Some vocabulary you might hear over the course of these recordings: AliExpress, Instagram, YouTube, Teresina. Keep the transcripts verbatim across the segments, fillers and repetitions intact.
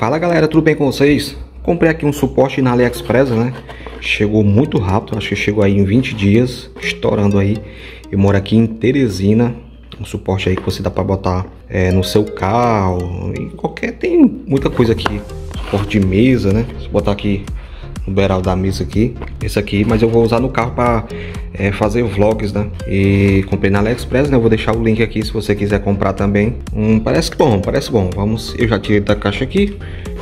Fala galera, tudo bem com vocês? Comprei aqui um suporte na AliExpress, né? Chegou muito rápido, acho que chegou aí em vinte dias, estourando aí. Eu moro aqui em Teresina, um suporte aí que você dá para botar é, no seu carro, em qualquer, tem muita coisa aqui, suporte de mesa, né? Vou botar aqui no beiral da mesa aqui, esse aqui, mas eu vou usar no carro para é, fazer vlogs, né? E comprei na AliExpress, né? Eu vou deixar o link aqui se você quiser comprar também. Hum, parece bom, parece bom. Vamos, eu já tirei da caixa aqui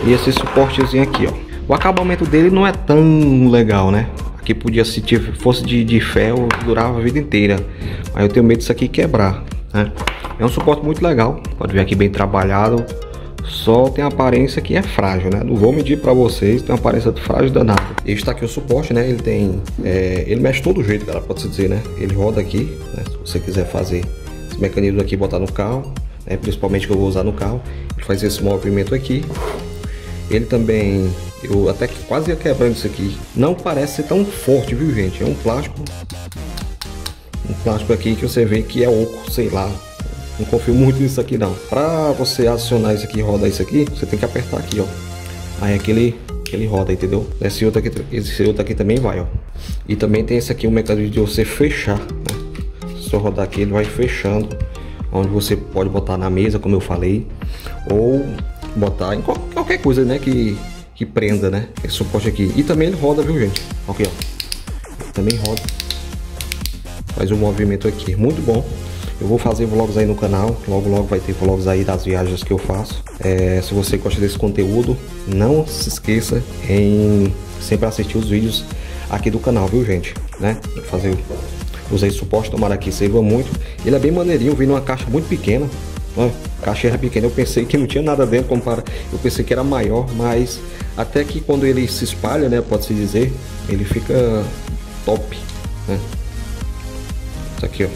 e esse suportezinho aqui, ó. O acabamento dele não é tão legal, né? Aqui podia, se fosse de, de ferro, durava a vida inteira. Mas eu tenho medo disso aqui quebrar, né? É um suporte muito legal. Pode ver aqui bem trabalhado. Só tem a aparência que é frágil, né? Não vou medir para vocês, tem uma aparência de frágil danada. Este tá aqui o suporte, né? Ele tem... É, ele mexe todo jeito, cara, pode-se dizer, né? Ele roda aqui, né? Se você quiser fazer esse mecanismo aqui, botar no carro, né? Principalmente que eu vou usar no carro. Ele faz esse movimento aqui. Ele também... Eu até que quase ia quebrando isso aqui. Não parece ser tão forte, viu, gente? É um plástico. Um plástico aqui que você vê que é oco, sei lá. Não confio muito nisso aqui não. Pra você acionar isso aqui, rodar isso aqui, você tem que apertar aqui, ó. Aí aquele, aquele roda, entendeu? Esse outro aqui, esse outro aqui também vai, ó. E também tem esse aqui, o mecanismo de você fechar, né? Se eu rodar aqui, ele vai fechando. Onde você pode botar na mesa, como eu falei. Ou botar em qualquer coisa, né? Que, que prenda, né? Esse suporte aqui. E também ele roda, viu, gente? Aqui, ó. Também roda. Faz um movimento aqui. Muito bom. Eu vou fazer vlogs aí no canal, logo logo vai ter vlogs aí das viagens que eu faço. É, se você gosta desse conteúdo, não se esqueça em sempre assistir os vídeos aqui do canal, viu, gente? Né? Vou fazer, usei suporte, tomara que sirva muito. Ele é bem maneirinho, vem numa caixa muito pequena. Olha, a caixa era pequena, eu pensei que não tinha nada dentro, compara, eu pensei que era maior, mas até que quando ele se espalha, né, pode-se dizer, ele fica top, né? Isso aqui, ó.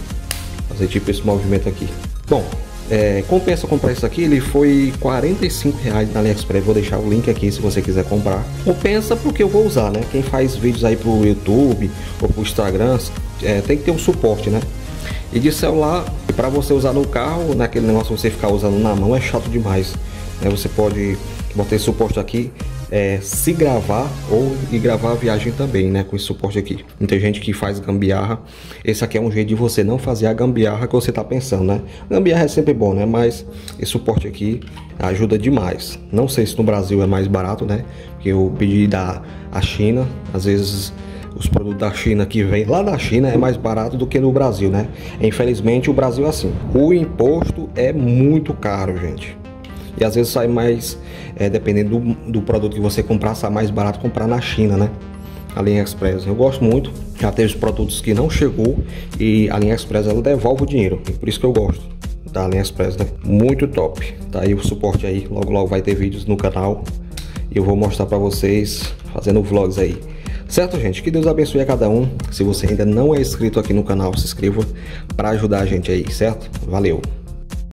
Fazer tipo esse movimento aqui. Bom, é, compensa comprar isso aqui. Ele foi quarenta e cinco reais na AliExpress. Vou deixar o link aqui se você quiser comprar. Compensa porque eu vou usar, né? Quem faz vídeos aí pro YouTube ou pro Instagram é, tem que ter um suporte, né? E de celular, para você usar no carro, naquele negócio você ficar usando na mão é chato demais, né? Você pode botar esse suporte aqui, é, se gravar ou e gravar a viagem também, né, com esse suporte aqui. Muita gente que faz gambiarra. Esse aqui é um jeito de você não fazer a gambiarra que você tá pensando, né? Gambiarra é sempre bom, né? Mas esse suporte aqui ajuda demais. Não sei se no Brasil é mais barato, né? Porque eu pedi da a China, às vezes os produtos da China que vem lá da China é mais barato do que no Brasil, né? Infelizmente o Brasil é assim. O imposto é muito caro, gente. E às vezes sai mais, é, dependendo do, do produto que você comprar, sai mais barato comprar na China, né? A AliExpress, eu gosto muito. Já teve os produtos que não chegou e a AliExpress ela devolve o dinheiro. Por isso que eu gosto da AliExpress, né? Muito top. Tá aí o suporte aí. Logo logo vai ter vídeos no canal. E eu vou mostrar pra vocês fazendo vlogs aí. Certo, gente? Que Deus abençoe a cada um. Se você ainda não é inscrito aqui no canal, se inscreva para ajudar a gente aí, certo? Valeu!